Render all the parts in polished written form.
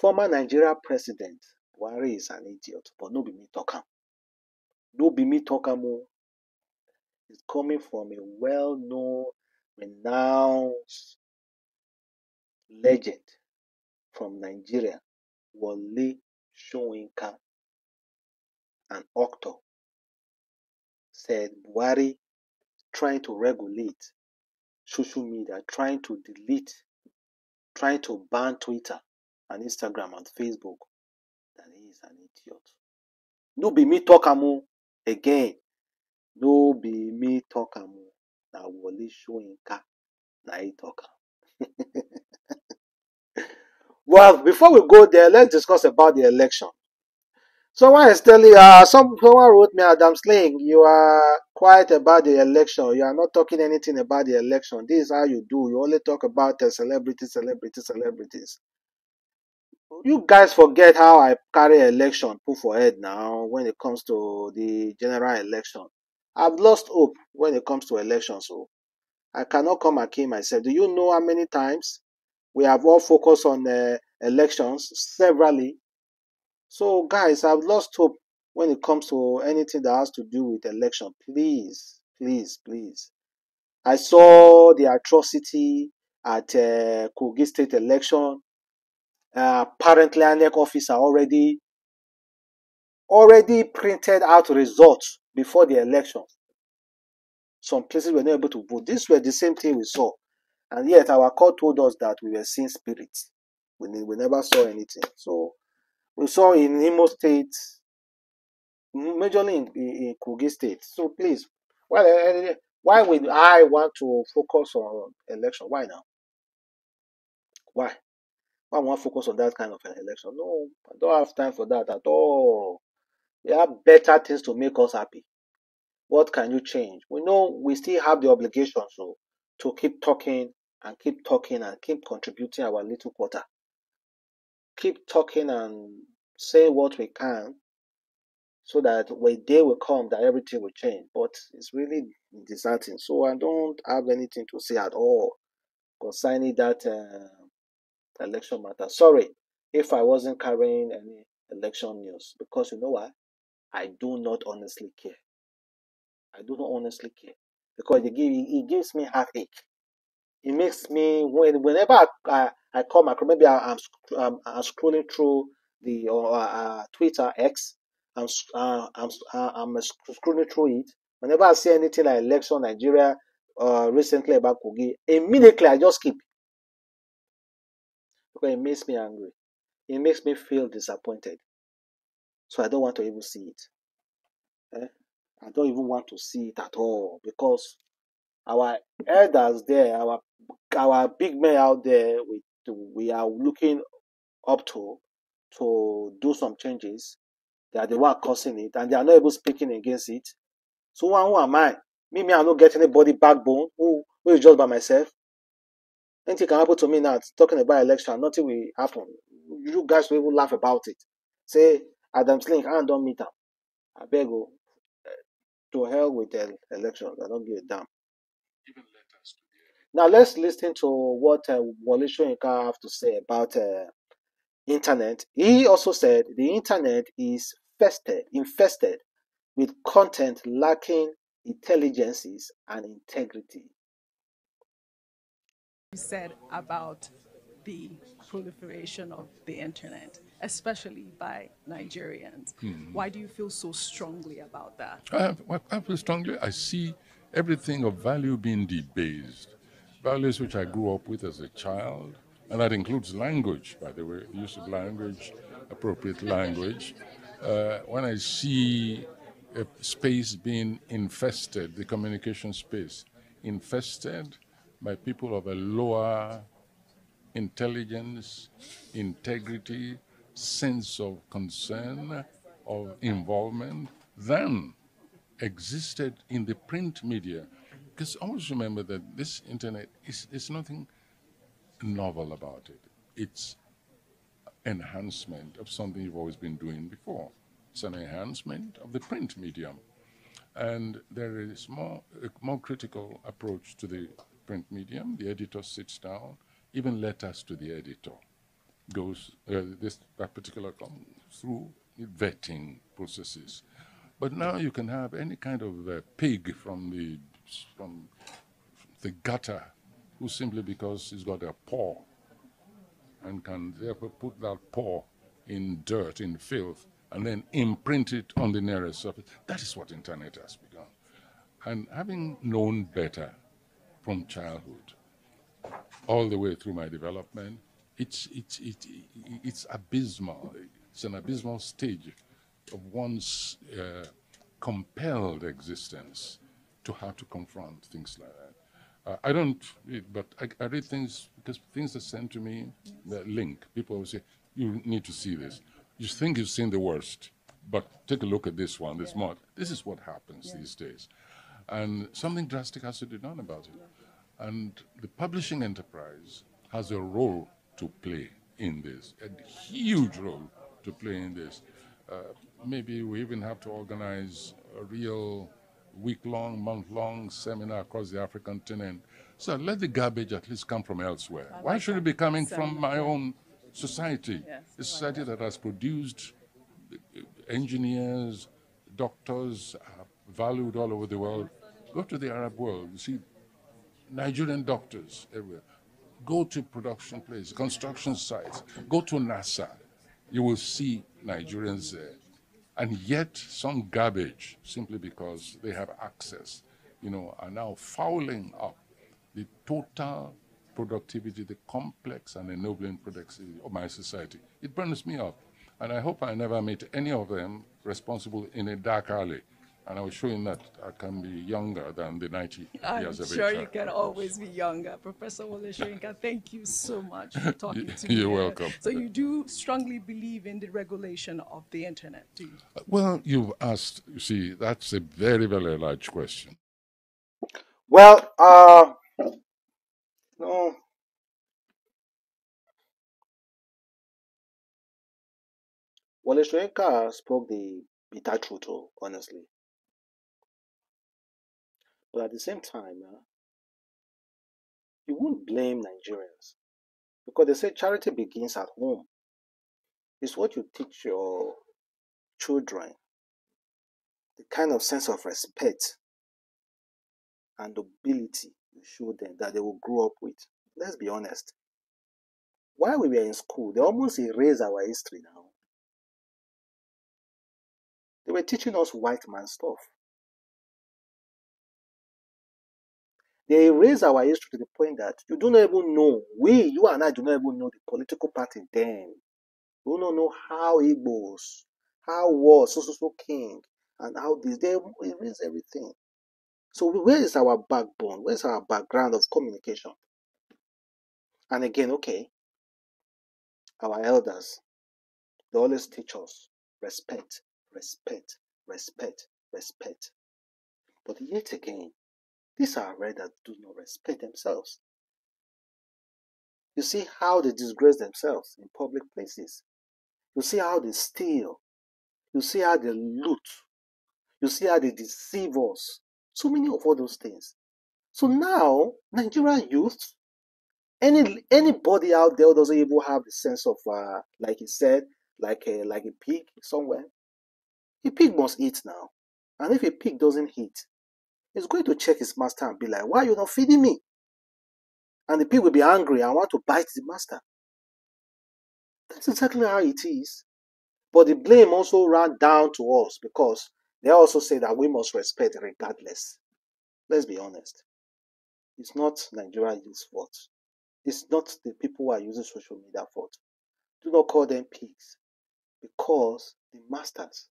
Former Nigeria president Buhari is an idiot, but no be me talk am. No be me talk am o. It's coming from a well-known, renowned legend from Nigeria, Wole Soyinka, an actor, said Buhari trying to regulate social media, trying to delete, trying to ban Twitter and Instagram and Facebook, that he is an idiot. No be me talk am again. No be me talk am. Na Wole Soyinka na he talk am. Well, before we go there, let's discuss about the election. Someone is telling someone wrote me, Adamslink, you are quiet about the election. You are not talking anything about the election. This is how you do. You only talk about celebrities. You guys forget how I carry election, put for head now when it comes to the general election. I've lost hope when it comes to elections, so I cannot come and kill myself. Do you know how many times we have all focused on elections severally? So, guys, I've lost hope when it comes to anything that has to do with election. Please, please, please. I saw the atrocity at Kogi State election. Apparently, INEC officer already printed out results before the election. Some places were not able to vote. These were the same thing we saw. And yet, our court told us that we were seeing spirits. We never saw anything. So, we saw in Imo State, majorly in Kogi State. So, please, why would I want to focus on election? Why now? Why? I want to focus on that kind of an election. No, I don't have time for that at all. We have better things to make us happy. What can you change? We know we still have the obligation so, to keep talking and keep contributing our little quarter. Keep talking and say what we can so that when day will come that everything will change. But it's really disheartening. So I don't have anything to say at all concerning that election matter. Sorry if I wasn't carrying any election news, because you know what? I do not honestly care. I do not honestly care because it gives me heartache. It makes me whenever I come across, maybe I'm scrolling through the Twitter X. I'm scrolling through it. Whenever I see anything like election Nigeria recently about Kogi, immediately I just skip. Because it makes me angry. It makes me feel disappointed. So I don't want to even see it. I don't even want to see it at all. Because our elders there, our big men out there, we are looking up to do some changes. They are the one causing it. And they are not even speaking against it. So who am I? Me, I'm not getting anybody backbone. Who is just by myself? Anything can happen to me now, talking about election, nothing will happen. You guys will even laugh about it. Say, Adamslink, I don't meet him. I beg you, to hell with the election. I don't give a damn. Now, let's listen to what Wole Soyinka have to say about internet. He also said the internet is infested with content lacking intelligences and integrity. You said about the proliferation of the internet, especially by Nigerians. Mm-hmm. Why do you feel so strongly about that? I feel strongly. I see everything of value being debased. Values which I grew up with as a child, and that includes language, by the way, use of language, appropriate language. When I see a space being infested, the communication space infested by people of a lower intelligence, integrity, sense of concern, of involvement, than existed in the print media. Because always remember that this internet is nothing novel about it. It's enhancement of something you've always been doing before. It's an enhancement of the print medium. And there is a more critical approach to the print medium. The editor sits down, even letters to the editor. goes, that particular comes through vetting processes. But now you can have any kind of pig from the gutter who simply because he's got a paw and can therefore put that paw in dirt, in filth, and then imprint it on the nearest surface. That is what internet has become. And having known better from childhood, all the way through my development, it's abysmal. It's an abysmal stage of one's compelled existence to have to confront things like that. I don't read, but I read things, because things are sent to me, the link. People always say, you need to see this. You think you've seen the worst, but take a look at this one, this month. This is what happens these days. And something drastic has to be done about it. And the publishing enterprise has a role to play in this, a huge role to play in this. Maybe we even have to organize a real week-long, month-long seminar across the African continent. So let the garbage at least come from elsewhere. Why should it be coming from my own society? A society that has produced engineers, doctors, valued all over the world. Go to the Arab world, you see Nigerian doctors everywhere. Go to production places, construction sites. Go to NASA. You will see Nigerians there. And yet some garbage, simply because they have access, you know, are now fouling up the total productivity, the complex and ennobling productivity of my society. It burns me up. And I hope I never meet any of them responsible in a dark alley. And I was showing that I can be younger than the 90 years of age. I'm sure you can always be younger. Professor Wole Soyinka, thank you so much for talking to me. You're welcome. So you do strongly believe in the regulation of the internet, do you? Well, you've asked, you see, that's a very, very large question. Well, no. Wole Soyinka spoke the bitter truth, honestly. But at the same time, you won't blame Nigerians, because they say charity begins at home. It's what you teach your children, the kind of sense of respect and ability you show them that they will grow up with. Let's be honest. While we were in school, they almost erased our history now. They were teaching us white man stuff. They erase our history to the point that you do not even know. You and I do not even know the political party then. We do not know how Igbos, how was so king, and how this. They erase everything. So where is our backbone? Where is our background of communication? And again, okay, our elders, they always teach us respect, respect, respect, respect. But yet again, these are red that do not respect themselves. You see how they disgrace themselves in public places. You see how they steal. You see how they loot. You see how they deceive us. So many of all those things. So now, Nigerian youth, anybody out there doesn't even have the sense of, like he said, like a pig somewhere. A pig must eat now. And if a pig doesn't eat, he's going to check his master and be like, why are you not feeding me? And the pig will be angry and want to bite the master. That's exactly how it is. But the blame also ran down to us, because they also say that we must respect regardless. Let's be honest. It's not Nigerians' fault. It's not the people who are using social media fault. Do not call them pigs, because the masters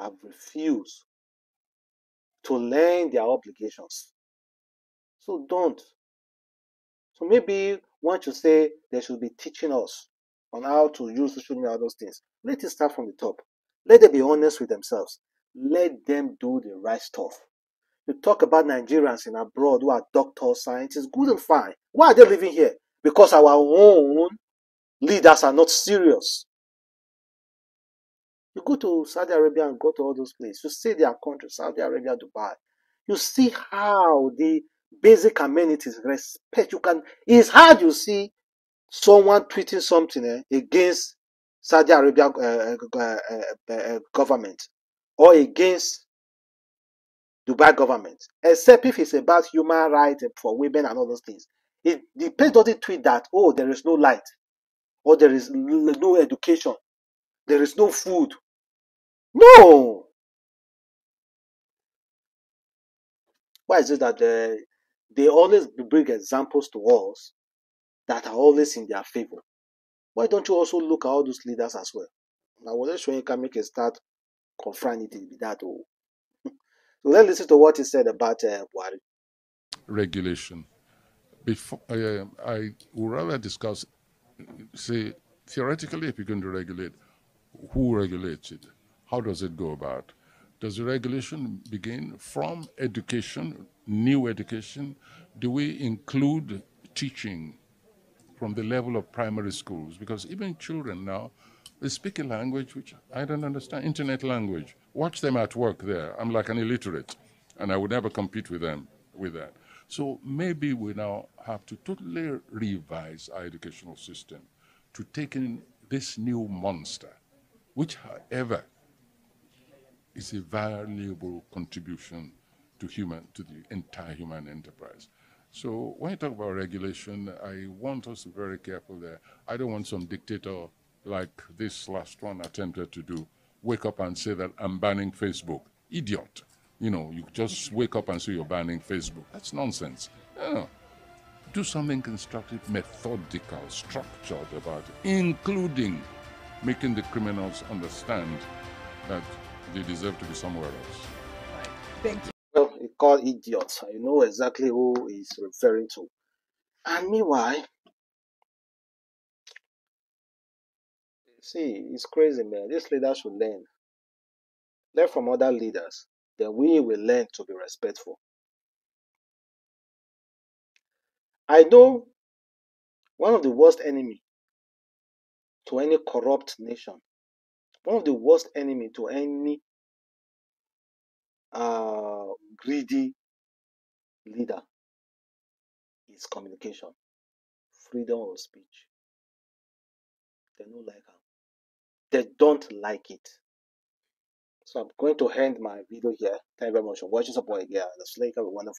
have refused to learn their obligations. So don't. So maybe once you say they should be teaching us on how to use social media, those things, let it start from the top. Let them be honest with themselves. Let them do the right stuff. You talk about Nigerians in abroad who are doctors, scientists, good and fine. Why are they living here? Because our own leaders are not serious. You go to Saudi Arabia and go to all those places. You see their country, Saudi Arabia, Dubai. You see how the basic amenities respect. You can. It's hard, you see, someone tweeting something against Saudi Arabia government or against Dubai government, except if it's about human rights and for women and all those things. If the page doesn't tweet that, oh, there is no light, or there is no education, there is no food. No! Why is it that they always bring examples to us that are always in their favor? Why don't you also look at all those leaders as well? Now, Wole Soyinka make a start confronting it with that. Oh. So let's listen to what he said about Buhari. Regulation. Before I would rather discuss, say, theoretically, if you're going to regulate, who regulates it? How does it go about? Does the regulation begin from education, new education? Do we include teaching from the level of primary schools? Because even children now, they speak a language which I don't understand, internet language. Watch them at work there. I'm like an illiterate, and I would never compete with them with that. So maybe we now have to totally revise our educational system to take in this new monster, which, however, is a valuable contribution to the entire human enterprise. So when I talk about regulation, I want us to be very careful there. I don't want some dictator like this last one attempted to do, wake up and say that I'm banning Facebook. Idiot. You know, you just wake up and say you're banning Facebook. That's nonsense. No. Do something constructive, methodical, structured about it, including making the criminals understand that they deserve to be somewhere else. Thank you. Well, he called idiots. I know exactly who he's referring to. And meanwhile, see, it's crazy, man. These leaders should learn. Learn from other leaders. Then we will learn to be respectful. I know one of the worst enemies to any corrupt nation, one of the worst enemy to any greedy leader is communication, freedom of speech. They don't like it. They don't like it. So I'm going to end my video here. Thank you very much for watching. Support again. Let's like a wonderful.